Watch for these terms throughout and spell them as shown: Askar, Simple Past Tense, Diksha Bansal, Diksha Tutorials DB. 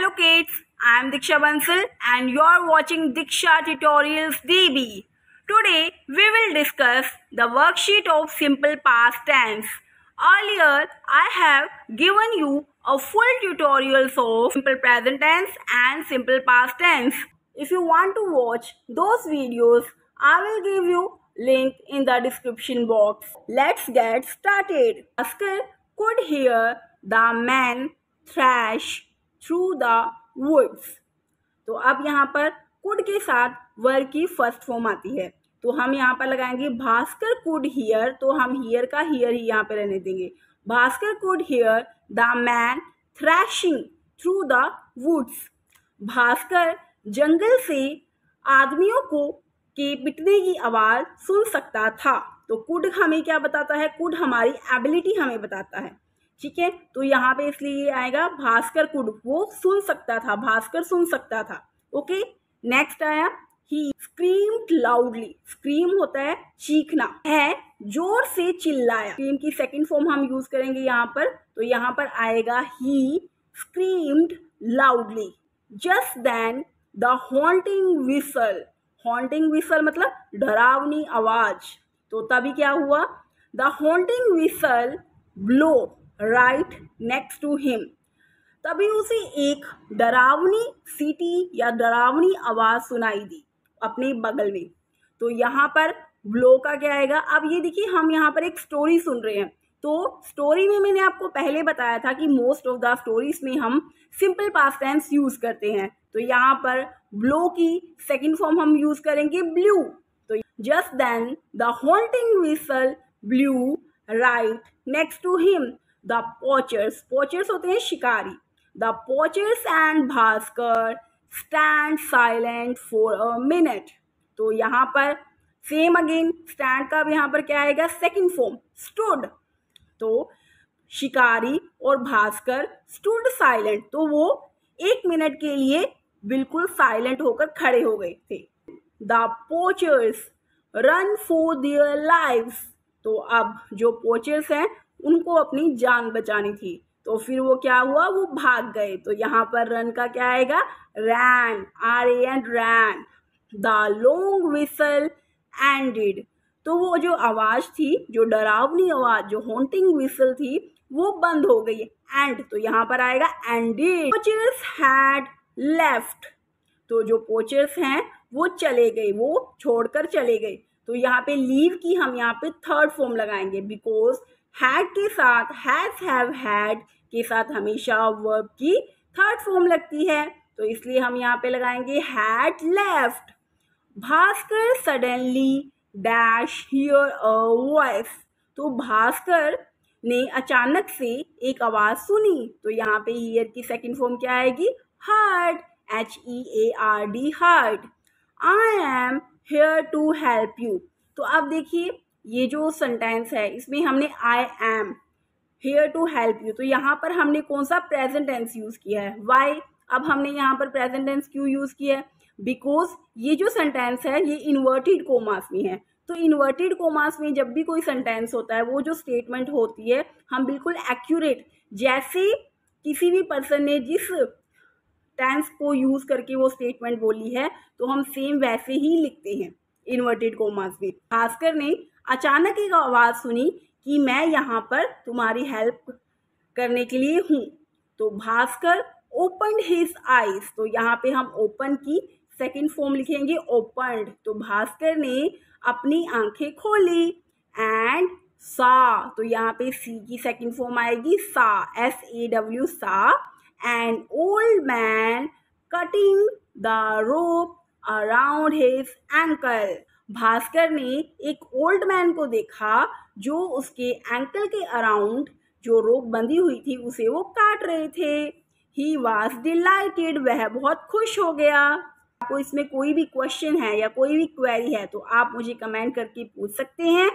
Hello kids, I am Diksha Bansal and you are watching Diksha Tutorials DB. Today we will discuss the worksheet of simple past tense. Earlier I have given you a full tutorials of simple present tense and simple past tense. If you want to watch those videos, I will give you link in the description box. Let's get started. Askar could hear the man thrash through the woods. तो अब यहाँ पर could के साथ वर्ग की first form आती है, तो हम यहाँ पर लगाएंगे भास्कर could hear. तो हम hear का hear ही यहाँ पर रहने देंगे. Bhaskar could hear the man thrashing through the woods. Bhaskar जंगल से आदमियों को के पिटने की आवाज़ सुन सकता था. तो could हमें क्या बताता है? could हमारी एबिलिटी हमें बताता है. ठीक है, तो यहाँ पे इसलिए ये आएगा भास्कर कुड, वो सुन सकता था, भास्कर सुन सकता था. ओके, नेक्स्ट आया ही स्क्रीम्ड लाउडली. स्क्रीम होता है चीखना, है जोर से चिल्लाया. स्क्रीम की सेकंड फॉर्म हम यूज करेंगे यहाँ पर, तो यहाँ पर आएगा he screamed loudly. Just then the haunting whistle. Haunting whistle मतलब डरावनी आवाज. तो तभी क्या हुआ? The haunting whistle blow right next to him. तभी उसे एक डरावनी सीटी या डरावनी आवाज़ सुनाई दी अपने बगल में. तो यहाँ पर ब्लो का क्या आएगा? अब ये देखिए, हम यहाँ पर एक स्टोरी सुन रहे हैं. तो स्टोरी में मैंने आपको पहले बताया था कि मोस्ट ऑफ द स्टोरीज में हम सिंपल पास्ट टेंस यूज़ करते हैं. तो यहाँ पर ब्लो की सेकेंड फॉर्म हम यूज़ करेंगे ब्लू. तो just then the haunting whistle blew right next to him. The poachers, poachers होते हैं शिकारी. The poachers and Bhaskar stand silent for a minute. तो यहाँ पर same again stand का भी यहाँ पर क्या आएगा? Second form stood. तो शिकारी और भास्कर stood silent, तो वो एक मिनट के लिए बिल्कुल silent होकर खड़े हो गए थे. The poachers run for their lives. तो अब जो poachers हैं उनको अपनी जान बचानी थी, तो फिर वो क्या हुआ? वो भाग गए. तो यहाँ पर रन का क्या आएगा? Ran, R A N, ran. The long whistle ended. तो वो जो आवाज़ थी, जो डरावनी आवाज़, जो हॉन्टिंग विसल थी, वो बंद हो गई. एंड तो यहाँ पर आएगा एंडेड. Poachers had left. तो जो पोचर्स हैं वो चले गए, वो छोड़कर चले गए. तो यहाँ पे लीव की हम यहाँ पे थर्ड फॉर्म लगाएंगे. बिकॉज हैड के साथ, हैज, हैव, हैड के साथ हमेशा वर्ब की थर्ड फॉर्म लगती है, तो इसलिए हम यहाँ पे लगाएंगे had left. Bhaskar suddenly dash here a voice. तो भास्कर ने अचानक से एक आवाज़ सुनी. तो यहाँ पे हियर की सेकंड फॉर्म क्या आएगी? Heard, H E A R D, heard. I am here to help you. तो अब देखिए, ये जो सेंटेंस है इसमें हमने I am here to help you, तो यहाँ पर हमने कौन सा प्रेजेंट टेंस यूज़ किया है? वाई. अब हमने यहाँ पर प्रेजेंट टेंस क्यों यूज़ किया है? बिकॉज ये जो सेंटेंस है ये इन्वर्टेड कोमास में है. तो इन्वर्टेड कोमास में जब भी कोई सेंटेंस होता है, वो जो स्टेटमेंट होती है, हम बिल्कुल एक्यूरेट, जैसे किसी भी पर्सन ने जिस टेंस को यूज़ करके वो स्टेटमेंट बोली है, तो हम सेम वैसे ही लिखते हैं इन्वर्टेड कोमास में. भास्कर ने अचानक एक आवाज़ सुनी कि मैं यहाँ पर तुम्हारी हेल्प करने के लिए हूँ. तो भास्कर ओपनड हिज आइज. तो यहाँ पे हम ओपन की सेकंड फॉर्म लिखेंगे ओपनड. तो भास्कर ने अपनी आंखें खोली. एंड सा. तो यहाँ पे सी की सेकंड फॉर्म आएगी saw, S A W, saw. And old man cutting the rope around his ankle. Bhaskar ने एक ओल्ड मैन को देखा जो उसके एंकल के अराउंड जो रोप बंधी हुई थी उसे वो काट रहे थे. He was delighted. वह बहुत खुश हो गया. आपको इसमें कोई भी क्वेश्चन है या कोई भी क्वेरी है तो आप मुझे कमेंट करके पूछ सकते हैं.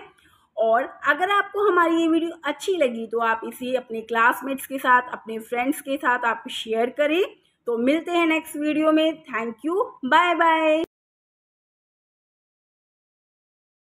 और अगर आपको हमारी ये वीडियो अच्छी लगी तो आप इसे अपने क्लासमेट्स के साथ, अपने फ्रेंड्स के साथ आप शेयर करें. तो मिलते हैं नेक्स्ट वीडियो में. Thank you, bye bye.